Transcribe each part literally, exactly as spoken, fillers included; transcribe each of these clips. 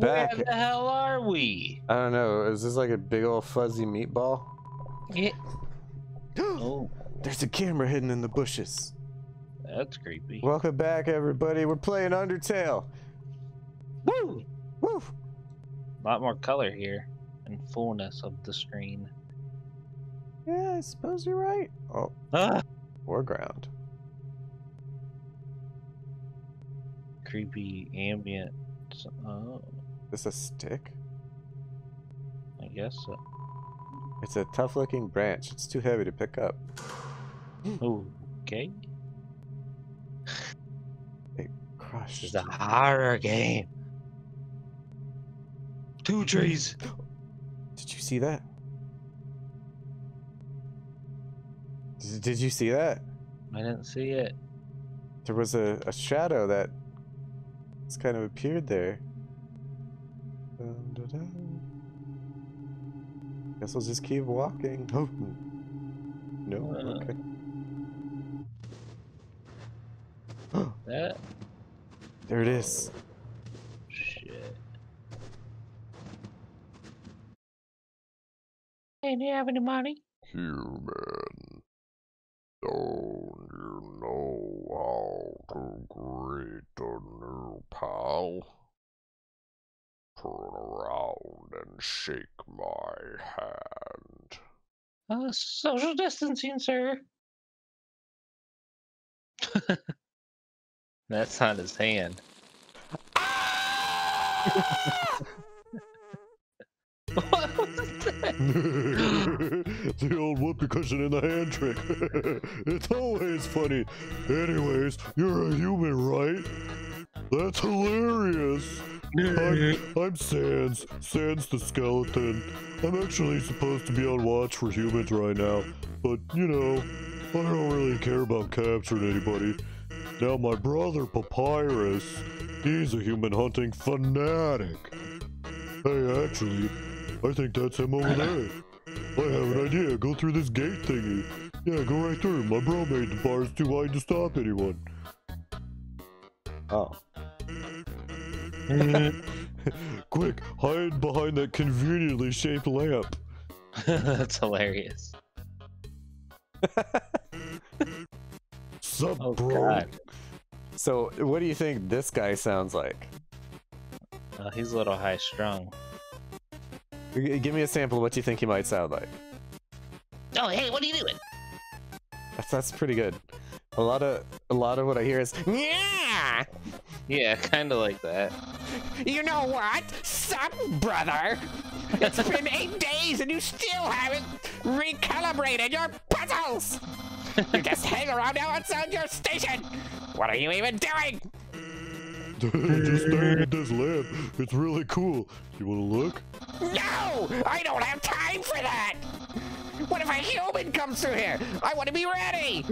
back. Where the hell are we? I don't know. Is this like a big old fuzzy meatball? It... Oh. There's a camera hidden in the bushes. That's creepy. Welcome back, everybody. We're playing Undertale. Woo! Woo! A lot more color here and fullness of the screen. Yeah, I suppose you're right. Oh. Ah. Foreground. Creepy ambient. Oh. Is this a stick? I guess so. It's a tough looking branch. It's too heavy to pick up. Oh, okay. It crushed. It's a horror game. Two trees. Did you see that? Did, did you see that? I didn't see it. There was a, a shadow that just kind of appeared there. Dun, dun, dun. Guess we'll just keep walking. Oh. No, uh, okay. That? There it is. Shit. Hey, do you have any money? Human, don't you know how to greet a new pal? Turn around and shake my hand. Uh, social distancing, sir. That's not his hand. Ah! What was that? The old whoopee cushion in the hand trick. It's always funny. Anyways, you're a human, right? That's hilarious. I'm, I'm Sans, Sans the skeleton. I'm actually supposed to be on watch for humans right now, but you know, I don't really care about capturing anybody. Now my brother Papyrus, he's a human hunting fanatic. Hey, actually, I think that's him over there. I have an idea, go through this gate thingy. Yeah, go right through, my bro made the bars too wide to stop anyone. Oh. Quick, hide behind that conveniently shaped lamp. That's hilarious. Sup, oh, bro? God. So, what do you think this guy sounds like? Uh, he's a little high strung. Give me a sample of what you think he might sound like. Oh, hey, what are you doing? That's, that's pretty good. A lot of a lot of what I hear is yeah. Yeah, kind of like that. You know what? Sup, brother? It's been eight days and you still haven't recalibrated your puzzles! You just hang around outside your station! What are you even doing? Just staring at this lamp. It's really cool. You wanna look? No! I don't have time for that! What if a human comes through here? I want to be ready!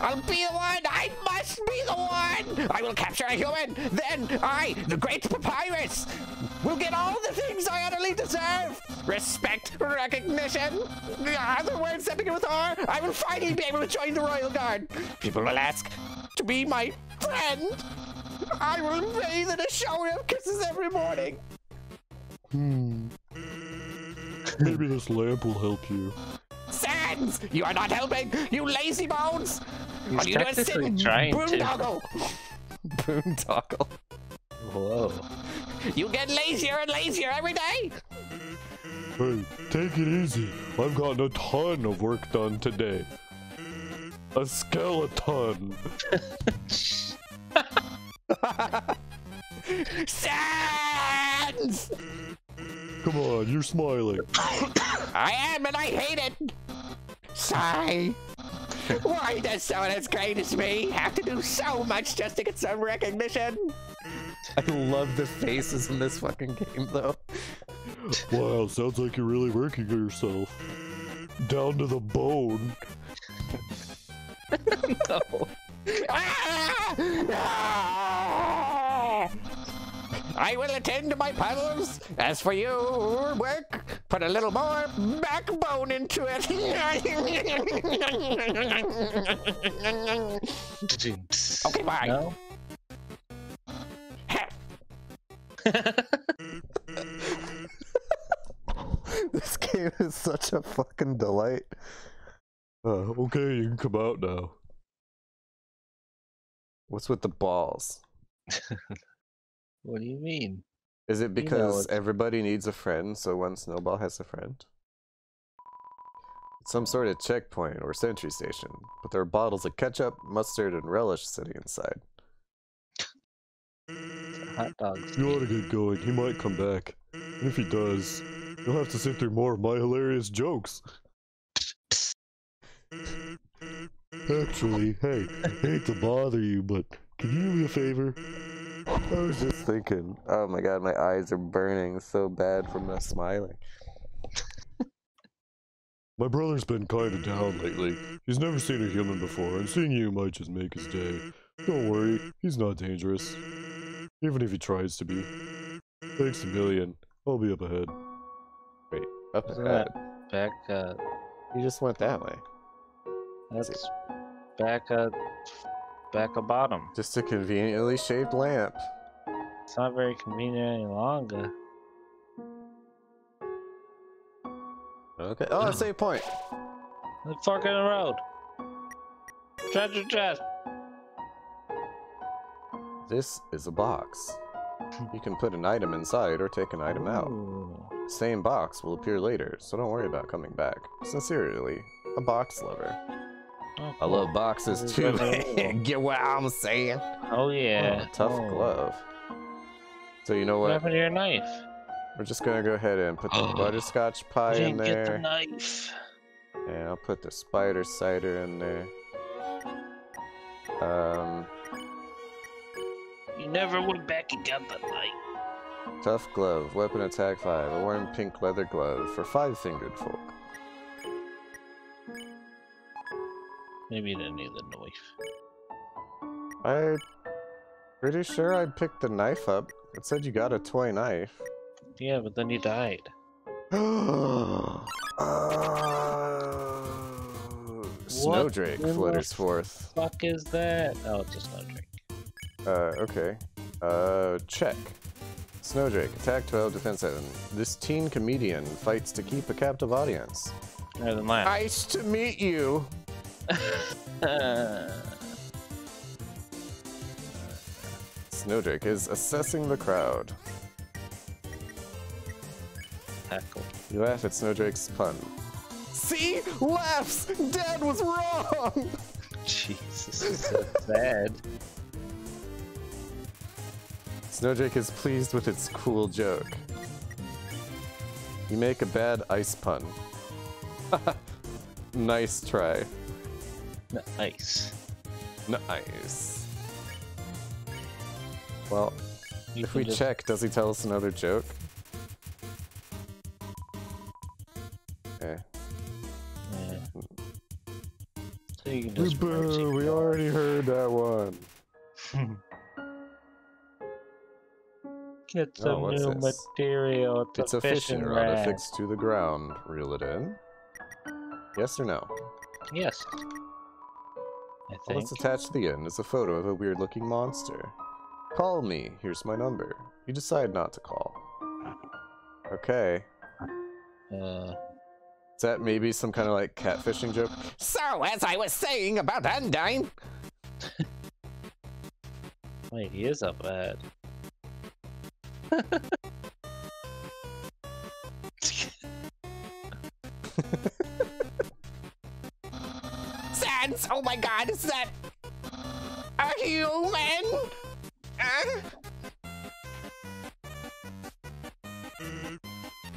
I'll be the one! I must be the one! I will capture a human! Then I, the great Papyrus, will get all the things I utterly deserve! Respect, recognition, the other words that begin with R, I will finally be able to join the Royal Guard! People will ask to be my friend! I will bathe in a shower of kisses every morning! Hmm. Maybe this lamp will help you. Sans! You are not helping! You lazy bones! He's All you do is sit and boondoggle! Boondoggle. Whoa. You get lazier and lazier every day! Hey, take it easy. I've gotten a ton of work done today. A skeleton! Sans! Come on, you're smiling. I am, and I hate it. Sigh. Why does someone as great as me have to do so much just to get some recognition? I love the faces in this fucking game, though. Wow, sounds like you're really working yourself. Down to the bone. No. Ah! Ah! I will attend to my puzzles. As for your work, put a little more backbone into it. Okay, bye. No. It is such a fucking delight. Uh, okay, you can come out now. What's with the balls? What do you mean? Is it because you know everybody needs a friend, so one Snowball has a friend? It's some sort of checkpoint or sentry station, but there are bottles of ketchup, mustard, and relish sitting inside. Hot dogs. You ought to get going. He might come back. And if he does, you'll have to sit through more of my hilarious jokes. Actually, hey, I hate to bother you, but can you do me a favor? I was just thinking, oh my god, my eyes are burning so bad from the smiling. My brother's been kinda down lately. He's never seen a human before, and seeing you might just make his day. Don't worry, he's not dangerous. Even if he tries to be. Thanks a million. I'll be up ahead. Wait, up Isn't ahead? Back up. You just went that way. That's back up. Back up bottom. Just a conveniently shaped lamp. It's not very convenient any longer. Okay. Oh, save point. The fucking road. Stretch your chest. This is a box. You can put an item inside or take an item out. The same box will appear later, so don't worry about coming back. Sincerely, a box lover. Oh, I love boxes too. Get what I'm saying? Oh yeah. Oh, tough oh. glove. So you know what? What happened to your knife? We're just gonna go ahead and put the oh. butterscotch pie you in there. Get the knife. And I'll put the spider cider in there. Um. You never went back and got the knife. Tough glove, weapon attack five, a warm pink leather glove for five-fingered folk. Maybe you didn't need the knife. I'm pretty sure I picked the knife up. It said you got a toy knife. Yeah, but then you died. uh, Snowdrake flutters forth. What the fuck is that? Oh, it's a Snowdrake. Uh, okay. Uh, check. Snowdrake, attack twelve, defense seven. This teen comedian fights to keep a captive audience. Nice to meet you! Snowdrake is assessing the crowd. Tackle. You laugh at Snowdrake's pun. See? Laughs! Dad was wrong! Jesus, it's so sad. Snowdrake is pleased with its cool joke. You make a bad ice pun. Nice try. Nice. Nice. Well, you if we just... check, does he tell us another joke? Okay. Yeah. So you can just Boo, we already heard that one. Get some oh, new this? material. It's, it's a, a fishing, fishing rod affixed to the ground. Reel it in. Yes or no? Yes. I think. All that's attached to the end is a photo of a weird-looking monster. Call me. Here's my number. You decide not to call. Okay. Uh. Is that maybe some kind of like catfishing joke? So, as I was saying about Undyne. Wait, he is up ahead. Sans, oh my god, is that a human? Huh?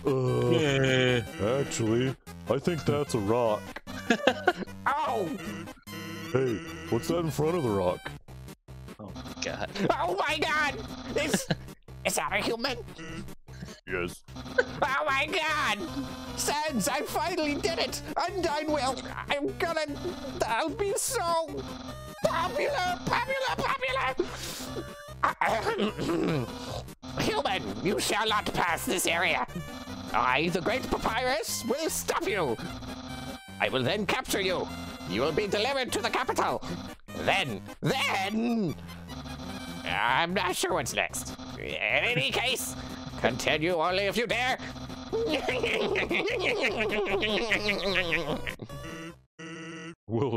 Uh, yeah. Actually, I think that's a rock. Oh! Hey, what's that in front of the rock? Oh my god. Oh my god! It's... Is that a human? Yes. Oh my god! Sans, I finally did it! Undyne will! I'm gonna... I'll be so... Popular! Popular! Popular! Human, you shall not pass this area! I, the great Papyrus, will stop you! I will then capture you! You will be delivered to the capital! Then... Then... I'm not sure what's next. In any case, continue only if you dare. Well,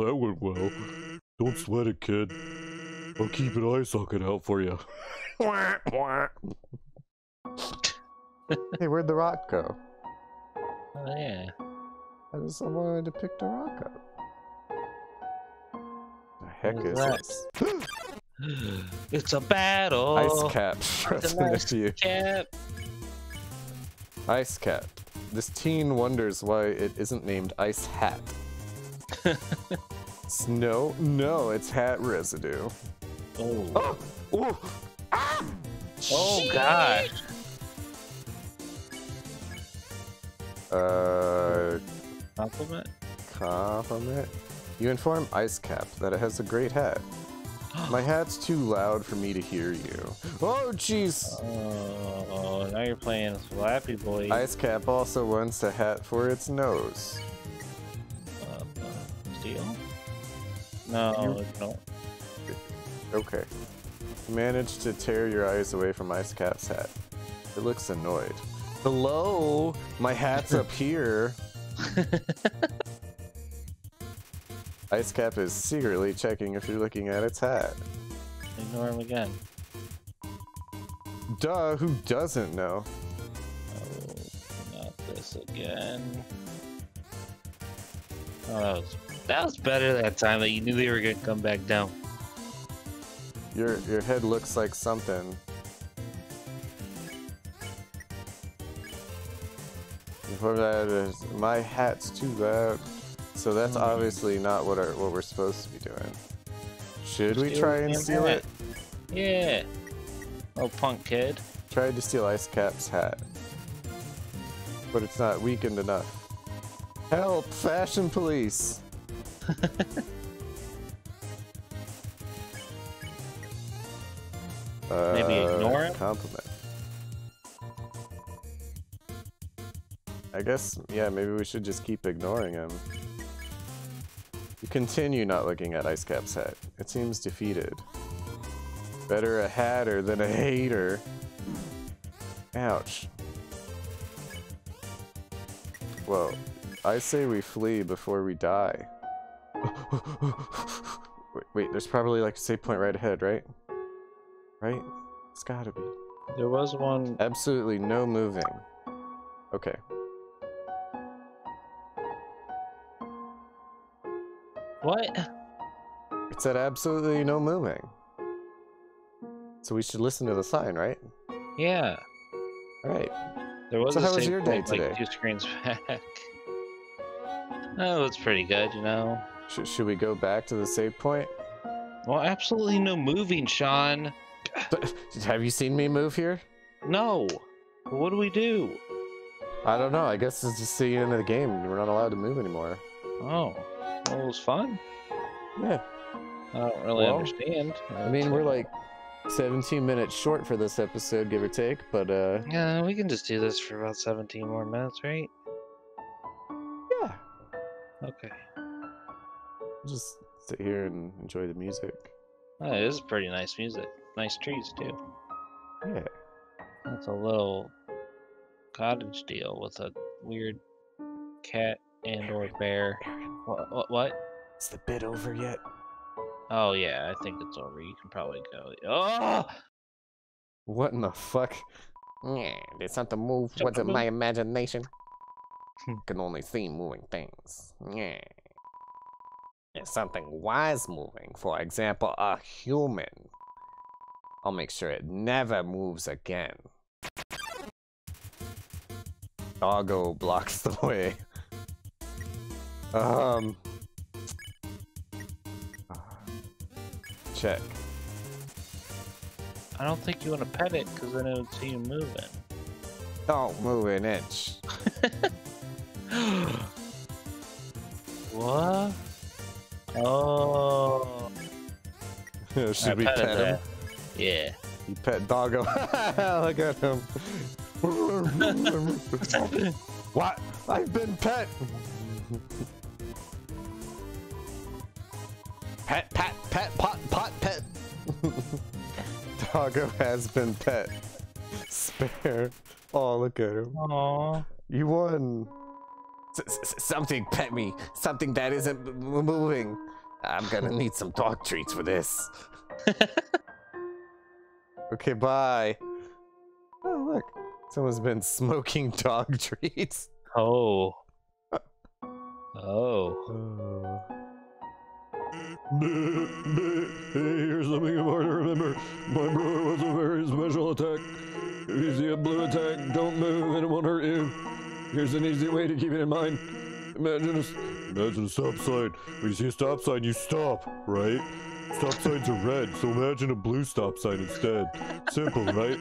that went well. Don't sweat it, kid. I'll keep an eye socket out for you. Hey, where'd the rock go? Oh, yeah. I just wanted to pick the rock up. The heck is this? It's a battle! Ice Cap. That's next to you. Cap. Ice Cap. This teen wonders why it isn't named Ice Hat. Snow? No, it's hat residue. Oh. Oh, oh. Ah! Oh God. Uh. Compliment? Compliment? You inform Ice Cap that it has a great hat. My hat's too loud for me to hear you. Oh, jeez! Oh, now you're playing Flappy Boy. Ice Cap also wants a hat for its nose. Uh, deal? No, you... no. Okay. You managed to tear your eyes away from Ice Cap's hat. It looks annoyed. Hello? My hat's up here. Ice Cap is secretly checking if you're looking at its hat. Ignore him again. Duh, who doesn't know? Oh, not this again. Oh, that was, that was better that time that you knew they were gonna come back down. Your your head looks like something. Before that is, my hat's too loud. So that's mm. obviously not what our, what we're supposed to be doing. Should steal we try and steal it? it? Yeah. Oh, punk kid. Tried to steal Ice Cap's hat. But it's not weakened enough. Help, fashion police! uh, Maybe ignore it? Compliment. I guess, yeah, maybe we should just keep ignoring him. You continue not looking at Ice Cap's hat. It seems defeated. Better a hatter than a hater. Ouch. Well, I say we flee before we die. wait, wait, there's probably like a save point right ahead, right? Right? It's gotta be. There was one. Absolutely no moving. Okay. What? It said absolutely no moving. So we should listen to the sign, right? Yeah. Alright. So how was your day today? Like two screens back. Oh, it's pretty good, you know. Sh should we go back to the save point? Well, absolutely no moving, Sean. But, have you seen me move here? No. What do we do? I don't know. I guess it's just the end of the game. We're not allowed to move anymore. Oh. Well, it was fun. Yeah. I don't really well, understand. I mean, we're like seventeen minutes short for this episode, give or take, but uh... yeah, we can just do this for about seventeen more minutes, right? Yeah. Okay. Just sit here and enjoy the music. Oh, it is pretty nice music. Nice trees, too. Yeah. That's a little cottage deal with a weird cat and or bear. What, what? What? Is the bit over yet? Oh yeah, I think it's over. You can probably go. Oh! What in the fuck? Yeah, did something move? Was it my imagination? Can only see moving things. Yeah. If something was moving, for example, a human, I'll make sure it never moves again. Doggo blocks the way. Um. Check. I don't think you want to pet it because then it would see you moving. Don't move an inch. What? Oh. Should I we pet, pet him? Yeah. You pet Doggo. Look at him. What's happening? What? I've been pet. Pet, pat, pet, pot, pot, pet. Doggo has been pet. Spare. Oh, look at him. Aww. You won. S-s-something pet me. Something that isn't moving. I'm gonna need some dog treats for this. Okay, bye. Oh, look. Someone's been smoking dog treats. Oh. Oh. Here's something important to remember. My brother was a very special attack. If you see a blue attack, don't move and it won't hurt you. Here's an easy way to keep it in mind. Imagine a, imagine a stop sign. When you see a stop sign, you stop, right? Stop signs are red, so imagine a blue stop sign instead. Simple, right?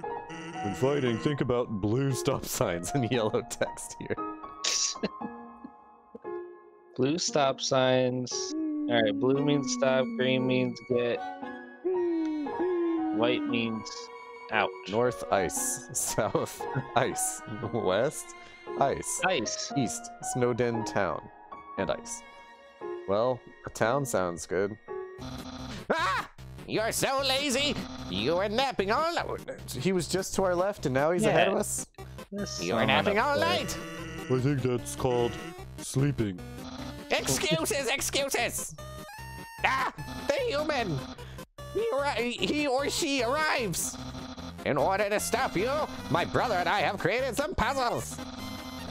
When fighting, think about blue stop signs and yellow text here. Blue stop signs. Alright, blue means stop, green means get, white means out. North, ice. South, ice. West, ice. Ice. East, Snowden town. And ice. Well, a town sounds good. Ah! You're so lazy! You were napping all night! He was just to our left and now he's yeah. ahead of us? That's you were napping all night! I think that's called sleeping. Excuses! Excuses! Ah! The human! He, he or she arrives! In order to stop you, my brother and I have created some puzzles!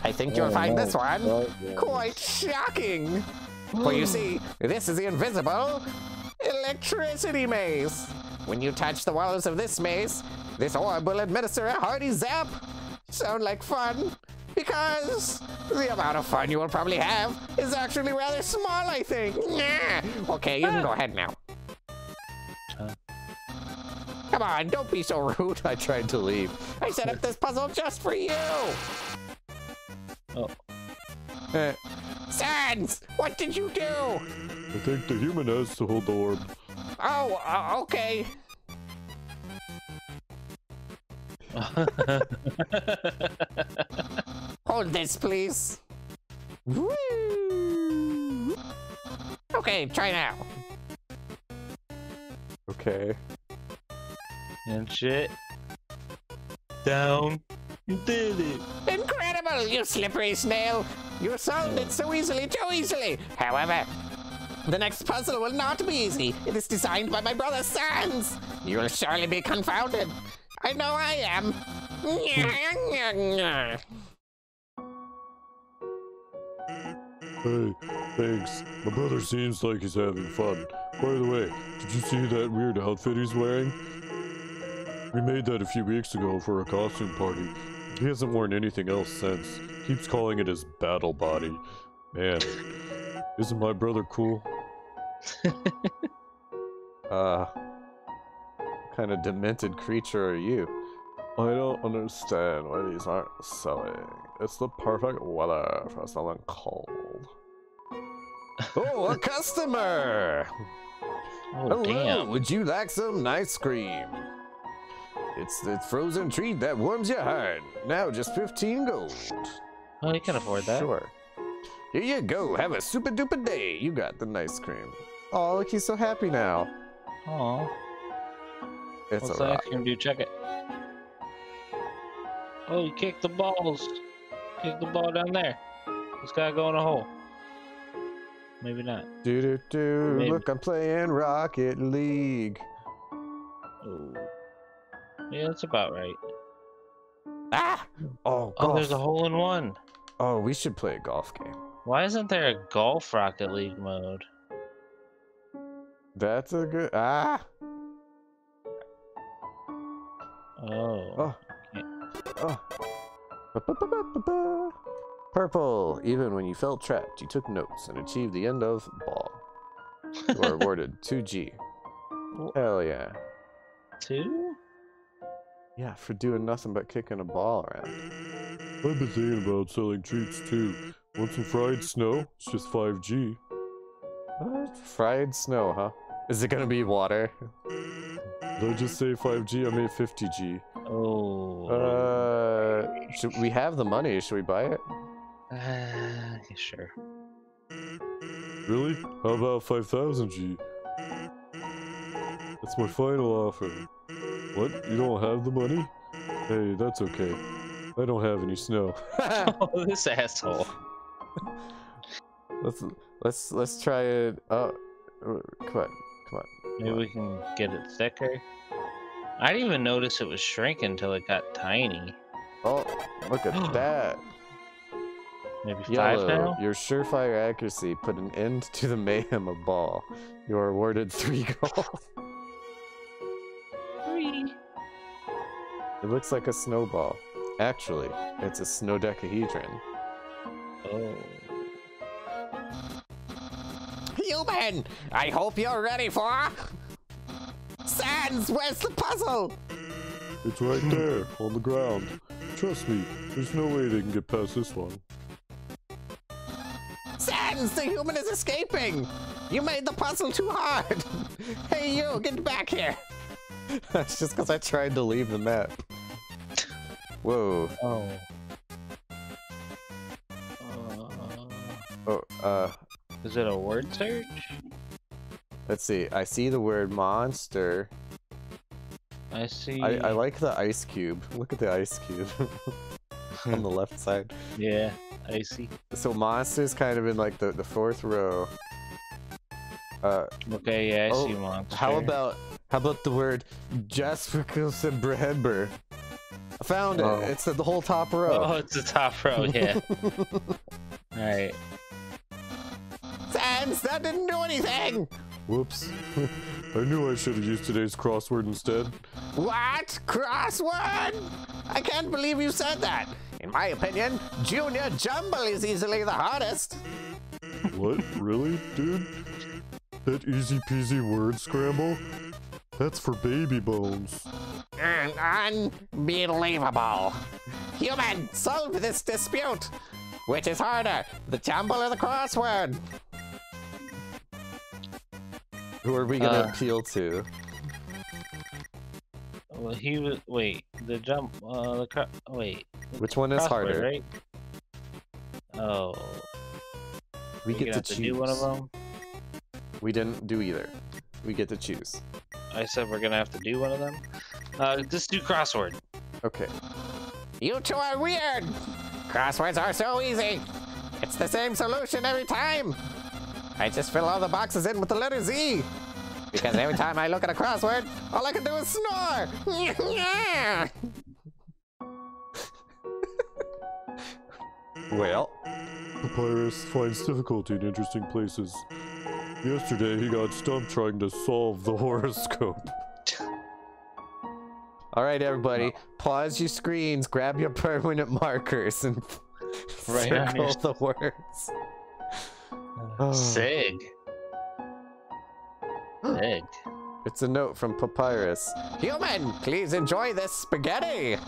I think you'll oh, find no. this one oh, yes. quite shocking! For you see, this is the invisible electricity maze! When you touch the walls of this maze, this orb will administer a hearty zap! Sound like fun? Because the amount of fun you will probably have is actually rather small, I think. Nah. Okay, you can go ahead now. Uh. Come on, don't be so rude. I tried to leave. I set up this puzzle just for you. Oh. Uh. Sans, what did you do? I think the human has to hold the orb. Oh, uh, okay. Hold this, please. Woo! Okay, try now. Okay. Inch it down. You did it! Incredible, you slippery snail! You solved it so easily, too easily. However, the next puzzle will not be easy. It is designed by my brother Sans. You will surely be confounded. I know I am. Hey, thanks. My brother seems like he's having fun. By the way, did you see that weird outfit he's wearing? We made that a few weeks ago for a costume party. He hasn't worn anything else since. Keeps calling it his battle body. Man, isn't my brother cool? uh... What kind of demented creature are you? I don't understand why these aren't selling. It's the perfect weather for something cold. Oh, a customer! Oh, hello, damn. Would you like some ice cream? It's the frozen treat that warms your heart. Now just fifteen gold. Oh, you can afford that. Sure. Here you go. Have a super duper day. You got the ice cream. Oh, look, he's so happy now. Aww. It's what's that ice cream do? Check it. Oh, you kick the balls. Kick the ball down there. It's gotta go in a hole. Maybe not. Do do do. Maybe. Look, I'm playing Rocket League. Oh. Yeah, that's about right. Ah! Oh, golf. Oh, there's a hole in one. Oh, we should play a golf game. Why isn't there a golf Rocket League mode? That's a good. Ah! Oh. Oh. Okay. Oh. Ba -ba -ba -ba -ba -ba. Purple. Even when you felt trapped, you took notes and achieved the end of ball. You are awarded two G. Hell yeah. Two? Yeah, for doing nothing but kicking a ball around. I've been thinking about selling treats too. Want some fried snow? It's just five G. What? Fried snow, huh? Is it gonna be water? Did I just say five G? I mean fifty G. Oh. Uh, should we have the money? Should we buy it? Uh, sure. Really? How about five thousand G? That's my final offer. What? You don't have the money? Hey, that's okay. I don't have any snow. Oh, this asshole. Let's let's let's try it. Oh, come on, come on. Come Maybe on. we can get it thicker. I didn't even notice it was shrinking until it got tiny. Oh, look at that. Maybe five Yellow, now? Your surefire accuracy put an end to the mayhem of ball. You are awarded three goals. Three. It looks like a snowball. Actually, it's a snowdecahedron. Oh. Human! I hope you're ready for... Sans, where's the puzzle? It's right there, on the ground. Trust me, there's no way they can get past this one. Sans, the human is escaping! You made the puzzle too hard! Hey you, get back here! That's just because I tried to leave the map. Whoa. Oh. Uh, oh, uh... Is it a word search? Let's see, I see the word monster. I see... I, I like the ice cube. Look at the ice cube. On the left side. Yeah, icy. So monster's kind of in like the, the fourth row. Uh, okay, yeah, I oh, see monster. How about, how about the word Jasperkusenbreber? I found oh. it! It's the, the whole top row. Oh, it's the top row, yeah. Alright. Sans, that didn't do anything! Whoops. I knew I should have used today's crossword instead. What? Crossword? I can't believe you said that. In my opinion, Junior Jumble is easily the hardest. What? Really, dude? That easy peasy word scramble? That's for baby bones. Un unbelievable. Human, solve this dispute. Which is harder, the jumble or the crossword? Who are we gonna uh, appeal to? Well, he was. Wait, the jump. Uh, the cro wait. Which one is harder? Right? Oh. We, we get to have choose. To do one of them? We didn't do either. We get to choose. I said we're gonna have to do one of them. Uh, just do crossword. Okay. You two are weird. Crosswords are so easy. It's the same solution every time. I just fill all the boxes in with the letter Z. Because every time I look at a crossword, all I can do is snore. Well, Papyrus finds difficulty in interesting places. Yesterday, he got stumped trying to solve the horoscope. All right, everybody, pause your screens, grab your permanent markers, and right circle on the words. Oh. Sig. Sig. It's a note from Papyrus. Human, please enjoy this spaghetti.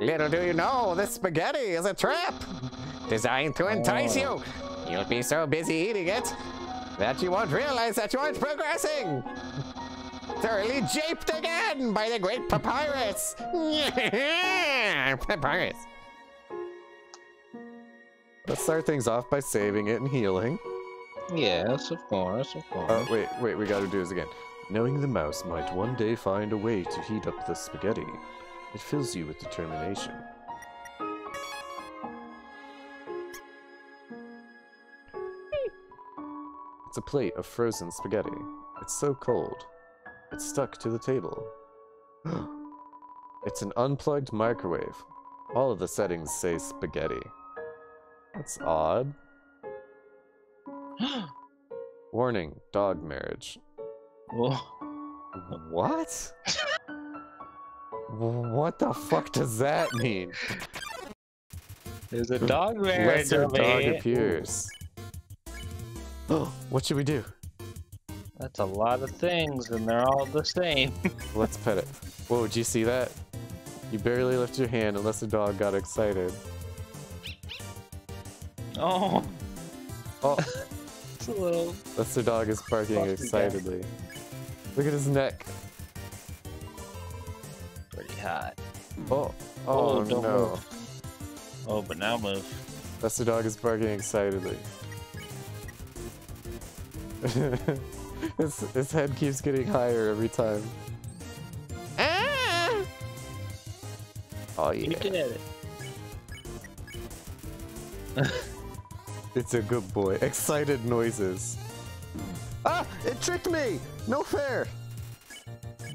Little do you know, this spaghetti is a trap designed to entice oh. you. You'll be so busy eating it that you won't realize that you aren't progressing. Thoroughly japed again by the great Papyrus. Papyrus. Let's start things off by saving it and healing. Yes, of course, of course. Oh, wait, wait, we gotta do this again. Knowing the mouse might one day find a way to heat up the spaghetti, it fills you with determination. It's a plate of frozen spaghetti. It's so cold. It's stuck to the table. It's an unplugged microwave. All of the settings say spaghetti. That's odd. Warning, dog marriage. Whoa. What? What the fuck does that mean? There's a dog marriage. Lesser dog appears. Oh, what should we do? That's a lot of things, and they're all the same. Let's pet it. Whoa, did you see that? You barely lift your hand unless the dog got excited. Oh. Oh. It's a little... That's the dog is barking excitedly. Look at his neck. Pretty hot. Oh. Oh, oh no. Move. Oh, but now move. That's the dog is barking excitedly. his, his head keeps getting higher every time. Ah! Oh, yeah. You can edit. It's a good boy. Excited noises. Ah! It tricked me! No fair!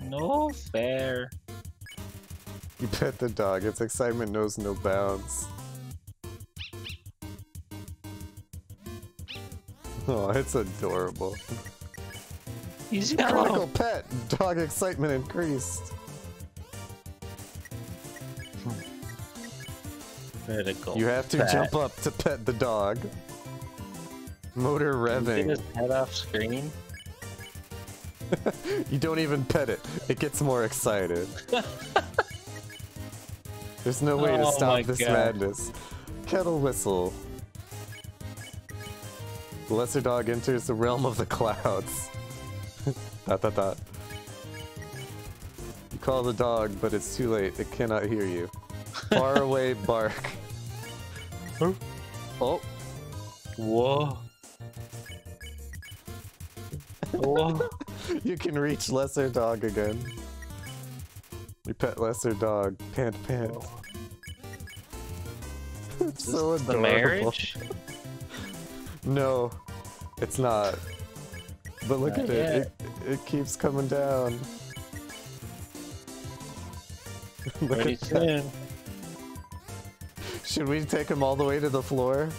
No fair. You pet the dog. Its excitement knows no bounds. Oh, it's adorable. He's yellow. Chronicle pet. Dog excitement increased. Vertical. You have to pet. Jump up to pet the dog. Motor revving. Can you get his head off screen? You don't even pet it. It gets more excited. There's no way oh to stop this God. madness. Kettle whistle. The lesser dog enters the realm of the clouds. Dot dot dot. You call the dog, but it's too late. It cannot hear you. Far away bark. Oh. Whoa. Whoa. You can reach lesser dog again. You pet lesser dog. Pant pant. It's so adorable. The marriage? No, it's not. But look not at it. it. It keeps coming down. Look Pretty at soon. That. Should we take him all the way to the floor?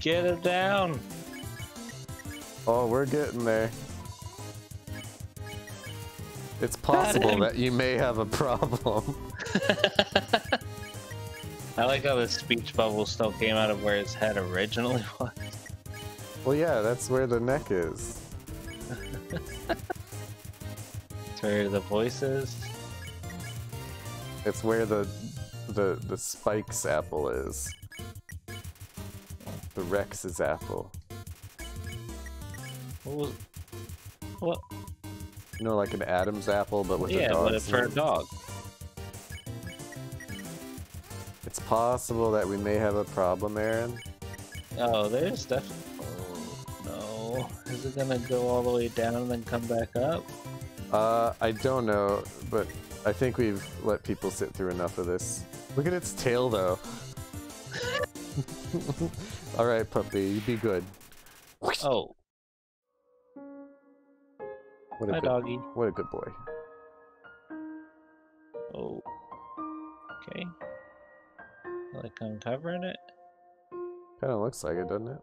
Get it down. Oh, we're getting there. It's possible that you may have a problem. I like how the speech bubble still came out of where his head originally was. Well, yeah, that's where the neck is. It's where the voice is. It's where the the the Spike's apple is. The Rex's apple. What was, what? You know, like an Adam's apple, but with yeah, a dog. Yeah, but it's for a dog. It's possible that we may have a problem, Aaron. Oh, there's definitely. Oh no! Is it gonna go all the way down and then come back up? Uh, I don't know, but. I think we've let people sit through enough of this. Look at its tail, though. Alright, puppy, you be good. Oh. What a Hi, good, doggy. What a good boy. Oh. Okay. Like I'm covering it? Kinda looks like it, doesn't it?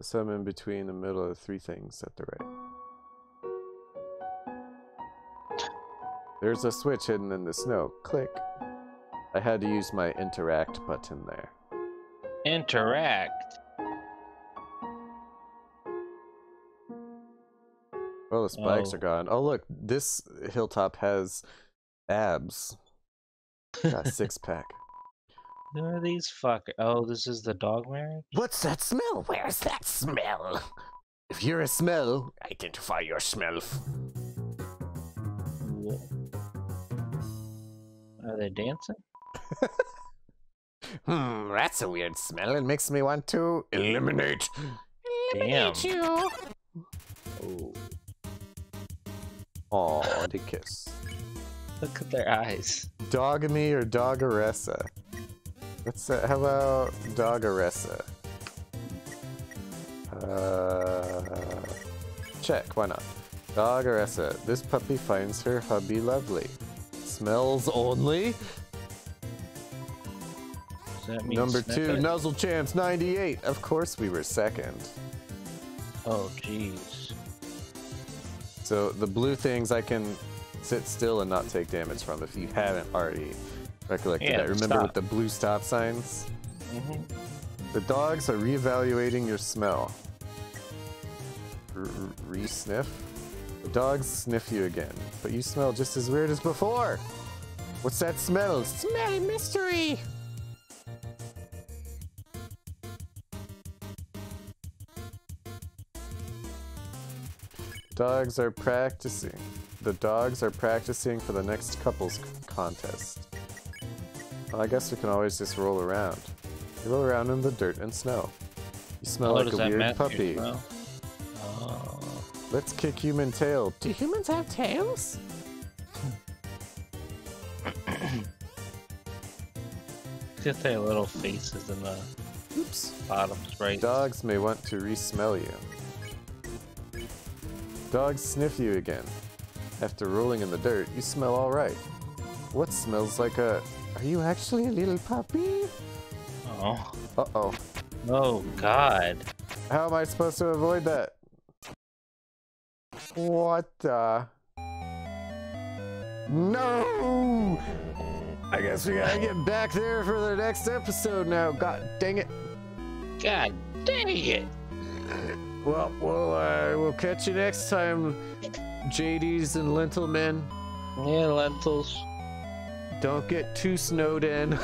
Some in between the middle of three things at the right. There's a switch hidden in the snow. Click. I had to use my interact button there. Interact? Well, the spikes oh. are gone. Oh, look. This hilltop has abs. Got a six pack. Who are these fuckers? Oh, this is the dog marriage? What's that smell? Where's that smell? If you're a smell, identify your smell. Are they dancing? Hmm, that's a weird smell. It makes me want to eliminate. Eliminate Damn. you. Oh. Aw, they kiss. Look at their eyes. Dogamy or Dogaressa? What's that? How about Dogaressa? Uh, check. Why not? Dogaressa. This puppy finds her hubby lovely. Smells only. Number snippet? two, Nuzzle Champs ninety-eight. Of course, we were second. Oh, jeez. So the blue things I can sit still and not take damage from. If you haven't already recollected yeah, that, remember stop. with the blue stop signs. Mm-hmm. The dogs are reevaluating your smell. Re-sniff. The dogs sniff you again, but you smell just as weird as before. What's that smell? Smelly mystery. Dogs are practicing. The dogs are practicing for the next couples contest. Well, I guess we can always just roll around. You roll around in the dirt and snow. You smell oh, like a weird puppy. Let's kick human tail. Do humans have tails? get their little faces in the Oops. bottoms, right? Dogs may want to re-smell you. Dogs sniff you again. After rolling in the dirt, you smell all right. What smells like a... Are you actually a little puppy? Oh. Uh-oh. Oh, God. How am I supposed to avoid that? What the... No! I guess we gotta get back there for the next episode now. God dang it. God dang it. Well, we'll, uh, we'll catch you next time, J Ds and Lentil Men. Yeah, lentils. Don't get too snowed in.